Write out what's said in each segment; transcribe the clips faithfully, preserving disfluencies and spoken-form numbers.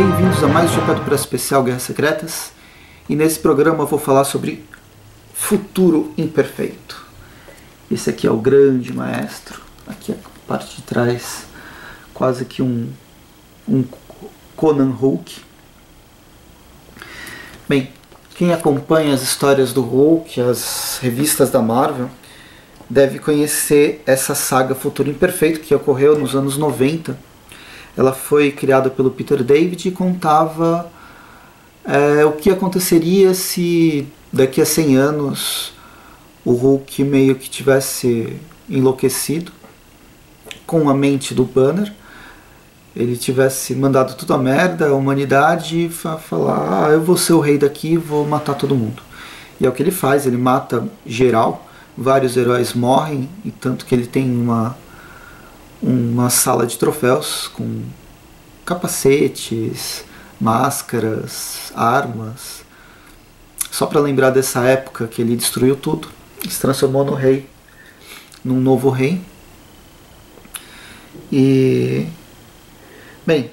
bem-vindos a mais um Chapéu de Press especial Guerras Secretas. E nesse programa eu vou falar sobre Futuro Imperfeito. Esse aqui é o grande maestro, aqui a parte de trás, quase que um, um Conan Hulk. Bem, quem acompanha as histórias do Hulk, as revistas da Marvel, deve conhecer essa saga Futuro Imperfeito, que ocorreu nos anos noventa. Ela foi criada pelo Peter David e contava é, o que aconteceria se daqui a cem anos o Hulk meio que tivesse enlouquecido com a mente do Banner, ele tivesse mandado tudo a merda, a humanidade falar, ah, eu vou ser o rei daqui, vou matar todo mundo. E é o que ele faz, ele mata geral, vários heróis morrem, e tanto que ele tem uma, uma sala de troféus com capacetes, máscaras, armas. Só para lembrar dessa época que ele destruiu tudo, se transformou no rei, num novo rei. E bem,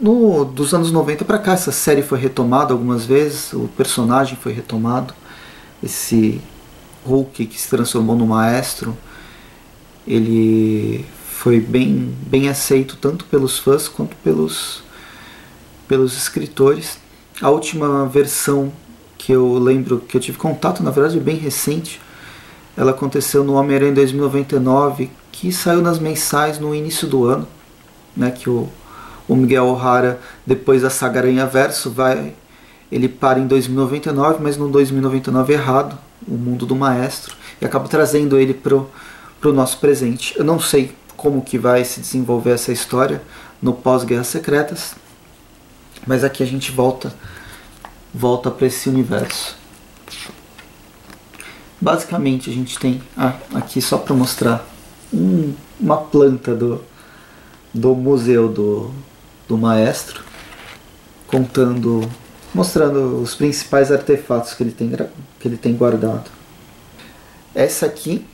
no, dos anos noventa para cá essa série foi retomada algumas vezes, o personagem foi retomado, esse Hulk que se transformou no maestro, ele foi bem, bem aceito tanto pelos fãs quanto pelos, pelos escritores. A última versão que eu lembro, que eu tive contato, na verdade bem recente, ela aconteceu no Homem-Aranha dois mil e noventa e nove, que saiu nas mensais no início do ano, né, que o, o Miguel O'Hara, depois da saga Aranha Verso, vai, ele para em dois mil e noventa e nove, mas no dois mil e noventa e nove errado, o mundo do maestro, e acaba trazendo ele pro, pro nosso presente. Eu não sei como que vai se desenvolver essa história no pós-Guerras Secretas, mas aqui a gente volta volta para esse universo. Basicamente a gente tem, ah, aqui só para mostrar um, uma planta do, do museu do, do maestro, contando, mostrando os principais artefatos que ele tem, que ele tem guardado. Essa aqui,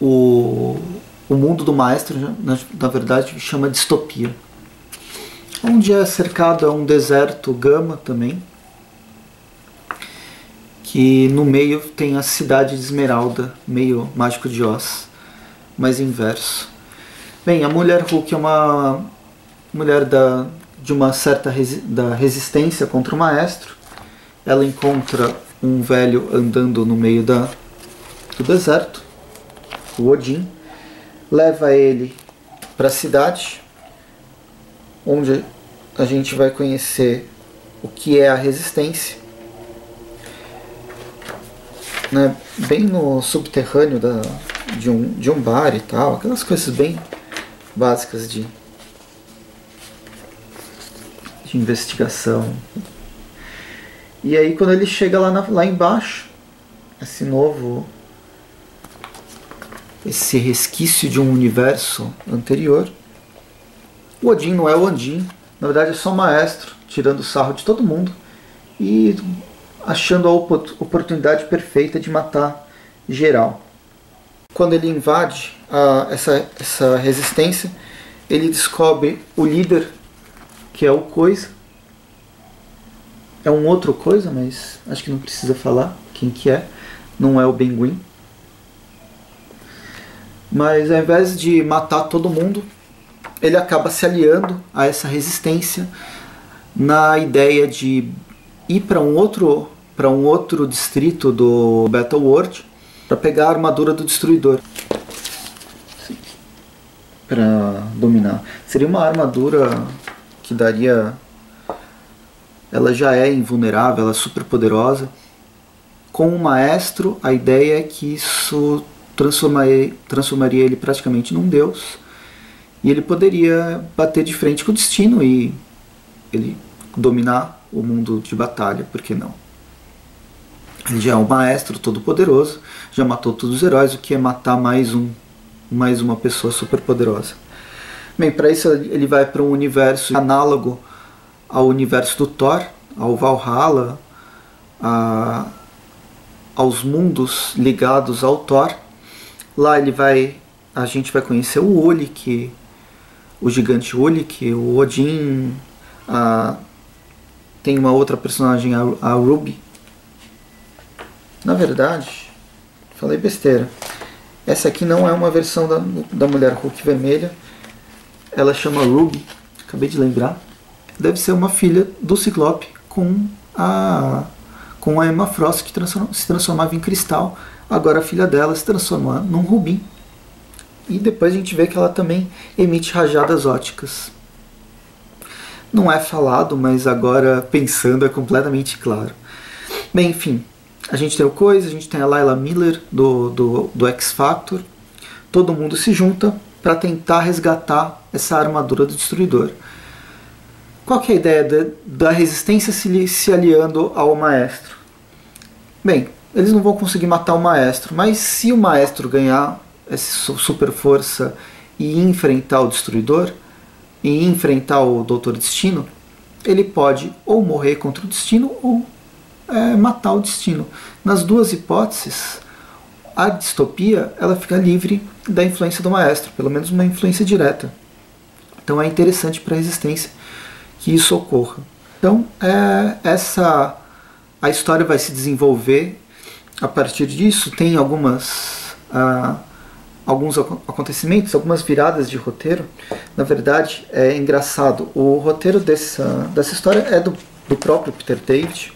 o, o mundo do maestro, na, na verdade chama distopia, onde é cercado a um deserto Gama também, que no meio tem a cidade de Esmeralda, meio Mágico de Oz, mas inverso. Bem, a mulher Hulk é uma mulher da, de uma certa resi da resistência contra o maestro. Ela encontra um velho andando no meio da, do deserto, o Odin, leva ele para a cidade, onde a gente vai conhecer o que é a resistência, né? Bem no subterrâneo da, de, um, de um bar e tal, aquelas coisas bem básicas de, de investigação. E aí quando ele chega lá, na, lá embaixo, esse novo, esse resquício de um universo anterior, o Odin não é o Odin, na verdade é só o maestro, tirando o sarro de todo mundo e achando a oportunidade perfeita de matar geral. Quando ele invade a, essa, essa resistência, ele descobre o líder, que é o Coisa. É um outro Coisa, mas acho que não precisa falar quem que é, não é o Pinguim. Mas ao invés de matar todo mundo, ele acaba se aliando a essa resistência na ideia de ir para um outro para um outro distrito do Battle World para pegar a armadura do Destruidor, para dominar. Seria uma armadura que daria, ela já é invulnerável, ela é super poderosa. Com o maestro, a ideia é que isso transformaria, transformaria ele praticamente num deus. E ele poderia bater de frente com o destino e ele dominar o mundo de batalha, por que não? Ele já é um maestro todo poderoso, já matou todos os heróis, o que é matar mais, um, mais uma pessoa super poderosa. Bem, para isso ele vai para um universo análogo ao universo do Thor, ao Valhalla, a, aos mundos ligados ao Thor. Lá ele vai, a gente vai conhecer o Ulik, o gigante Ulik, o Odin, a, tem uma outra personagem, a, a Ruby. Na verdade, falei besteira. Essa aqui não é uma versão da, da Mulher Hulk Vermelha. Ela chama Ruby, acabei de lembrar. Deve ser uma filha do Ciclope com a, com a Emma Frost, que transform, se transformava em cristal. Agora a filha dela se transforma num rubim. E depois a gente vê que ela também emite rajadas óticas. Não é falado, mas agora pensando é completamente claro. Bem, enfim, a gente tem o Coisa, a gente tem a Laila Miller do, do, do X-Factor. Todo mundo se junta para tentar resgatar essa armadura do Destruidor. Qual que é a ideia de, da resistência se, se aliando ao Maestro? Bem, eles não vão conseguir matar o Maestro, mas se o Maestro ganhar essa super força e enfrentar o Destruidor, e enfrentar o Doutor Destino, ele pode ou morrer contra o Destino ou é, matar o Destino. Nas duas hipóteses, a distopia ela fica livre da influência do Maestro, pelo menos uma influência direta. Então é interessante para a Resistência que isso ocorra. Então é, essa, a história vai se desenvolver a partir disso. Tem algumas... Ah, alguns acontecimentos, algumas viradas de roteiro. Na verdade, é engraçado. O roteiro dessa, dessa história é do, do próprio Peter David.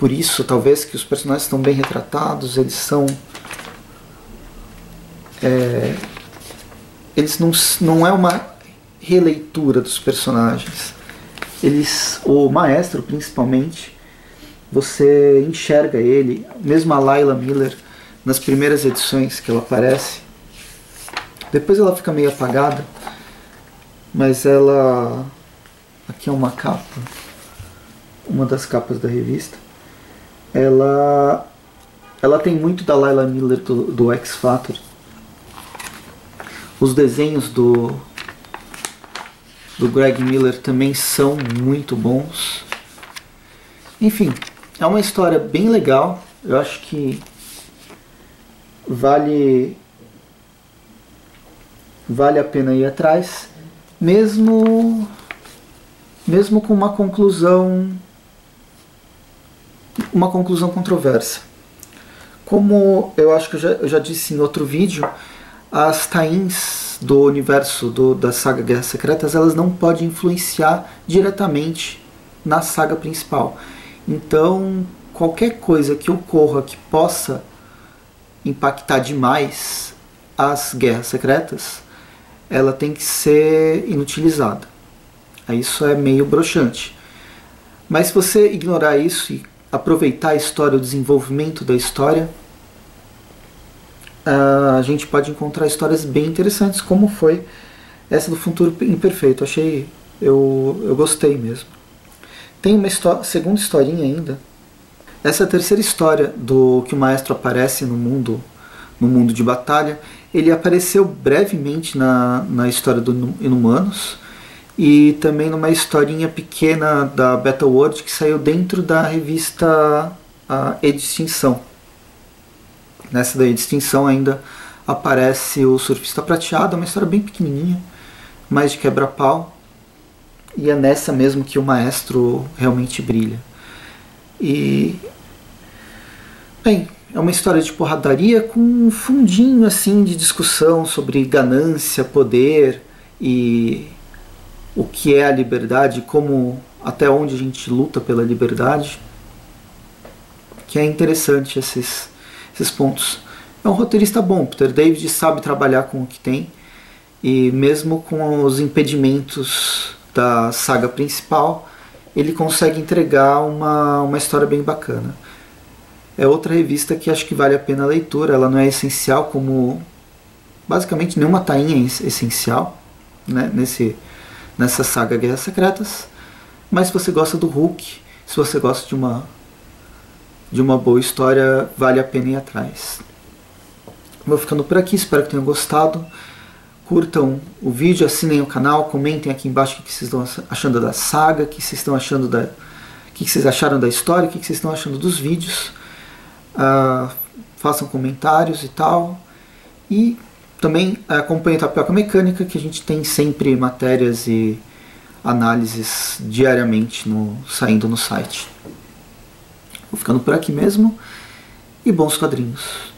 Por isso, talvez, que os personagens estão bem retratados. Eles são... É, eles não, não é uma releitura dos personagens. Eles, o Maestro, principalmente, você enxerga ele. Mesmo a Laila Miller, nas primeiras edições que ela aparece... Depois ela fica meio apagada, mas ela... Aqui é uma capa, uma das capas da revista. Ela, ela tem muito da Laila Miller do, do X-Factor. Os desenhos do, do Greg Miller também são muito bons. Enfim, é uma história bem legal. Eu acho que vale... Vale a pena ir atrás, mesmo, mesmo com uma conclusão, uma conclusão controversa. Como eu acho que eu já, eu já disse em outro vídeo, as tie-ins do universo do, da saga Guerras Secretas, elas não podem influenciar diretamente na saga principal. Então, qualquer coisa que ocorra que possa impactar demais as Guerras Secretas, ela tem que ser inutilizada. Isso é meio broxante. Mas se você ignorar isso e aproveitar a história, o desenvolvimento da história, a gente pode encontrar histórias bem interessantes, como foi essa do Futuro Imperfeito. Achei, eu, eu gostei mesmo. Tem uma histó- segunda historinha ainda. Essa é a terceira história do que o Maestro aparece no mundo, no mundo de batalha. Ele apareceu brevemente na, na história do Inumanos e também numa historinha pequena da Battle World que saiu dentro da revista Extinção. Nessa da Extinção ainda aparece o Surfista Prateado, uma história bem pequenininha, mais de quebra-pau, e é nessa mesmo que o Maestro realmente brilha. E... Bem... É uma história de porradaria com um fundinho assim de discussão sobre ganância, poder e o que é a liberdade, como até onde a gente luta pela liberdade, que é interessante esses, esses pontos. É um roteirista bom, Peter David sabe trabalhar com o que tem, e mesmo com os impedimentos da saga principal, ele consegue entregar uma, uma história bem bacana. É outra revista que acho que vale a pena a leitura. Ela não é essencial, como basicamente nenhuma tainha é essencial, né, nesse, nessa saga Guerras Secretas. Mas se você gosta do Hulk, se você gosta de uma, de uma boa história, vale a pena ir atrás. Vou ficando por aqui, espero que tenham gostado. Curtam o vídeo, assinem o canal, comentem aqui embaixo o que vocês estão achando da saga, o que vocês estão achando da, o que vocês acharam da história, o que vocês estão achando dos vídeos. Uh, façam comentários e tal, e também acompanhem a Tapioca Mecânica, que a gente tem sempre matérias e análises diariamente no, saindo no site. Vou ficando por aqui mesmo, e bons quadrinhos.